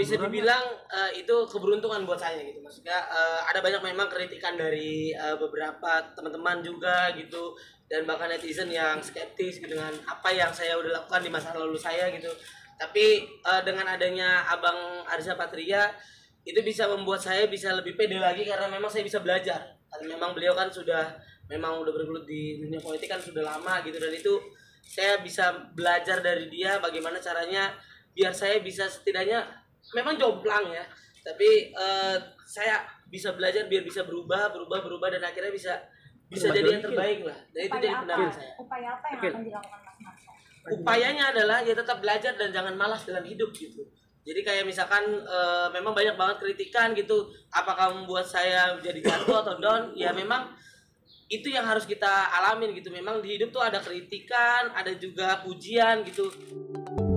bisa dibilang itu keberuntungan buat saya gitu, maksudnya ada banyak memang kritikan dari beberapa teman-teman juga gitu, dan bahkan netizen yang skeptis gitu dengan apa yang saya udah lakukan di masa lalu saya gitu. Tapi dengan adanya Abang Riza Patria itu bisa membuat saya bisa lebih pede lagi, karena memang saya bisa belajar, karena memang beliau kan sudah udah bergelut di dunia politik kan sudah lama gitu, dan itu saya bisa belajar dari dia bagaimana caranya biar saya bisa setidaknya memang jomplang ya, tapi saya bisa belajar biar bisa berubah dan akhirnya bisa jadi yang terbaik lah. Dan itu dari pendapat saya. Upaya apa yang akan dilakukan Mas Marso? Upayanya adalah ya tetap belajar dan jangan malas dalam hidup gitu. Jadi kayak misalkan memang banyak banget kritikan gitu, apakah membuat saya jadi jatuh atau down? Ya memang itu yang harus kita alamin gitu. Memang di hidup tuh ada kritikan, ada juga pujian gitu.